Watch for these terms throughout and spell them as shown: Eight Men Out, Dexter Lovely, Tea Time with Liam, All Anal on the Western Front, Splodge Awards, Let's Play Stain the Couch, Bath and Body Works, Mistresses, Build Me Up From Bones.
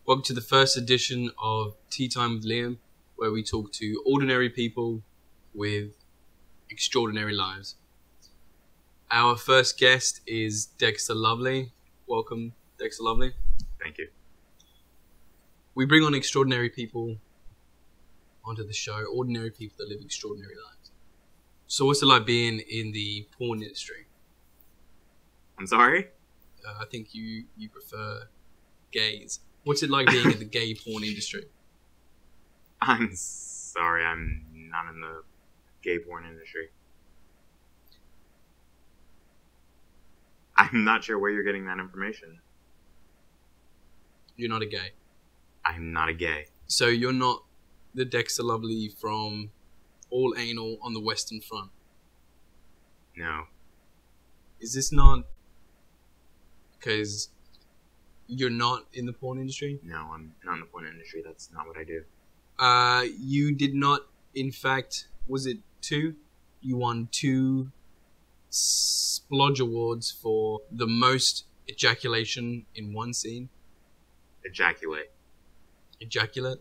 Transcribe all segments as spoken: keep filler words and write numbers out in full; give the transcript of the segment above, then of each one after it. Welcome to the first edition of Tea Time with Liam, where we talk to ordinary people with extraordinary lives. Our first guest is Dexter Lovely. Welcome, Dexter Lovely. Thank you. We bring on extraordinary people onto the show, ordinary people that live extraordinary lives. So what's it like being in the porn industry? I'm sorry? Uh, I think you, you prefer gays. What's it like being in the gay porn industry? I'm sorry, I'm not in the gay porn industry. I'm not sure where you're getting that information. You're not a gay. I'm not a gay. So you're not the Dexter Lovely from All Anal on the Western Front? No. Is this not... because you're not in the porn industry? No, I'm not in the porn industry. That's not what I do. Uh, you did not, in fact, was it two? You won two Splodge Awards for the most ejaculation in one scene. Ejaculate. Ejaculate?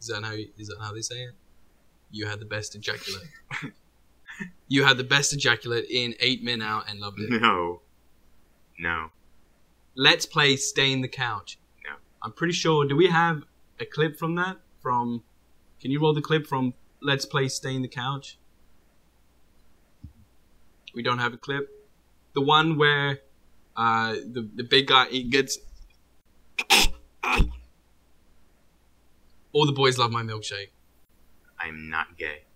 Is that how, is that how they say it? You had the best ejaculate. You had the best ejaculate in Eight Men Out and loved it. No. No. Let's Play Stain the Couch. No. I'm pretty sure, do we have a clip from that? From, can you roll the clip from Let's Play Stain the Couch? We don't have a clip. The one where uh, the, the big guy, he gets... All the boys love my milkshake. I'm not gay.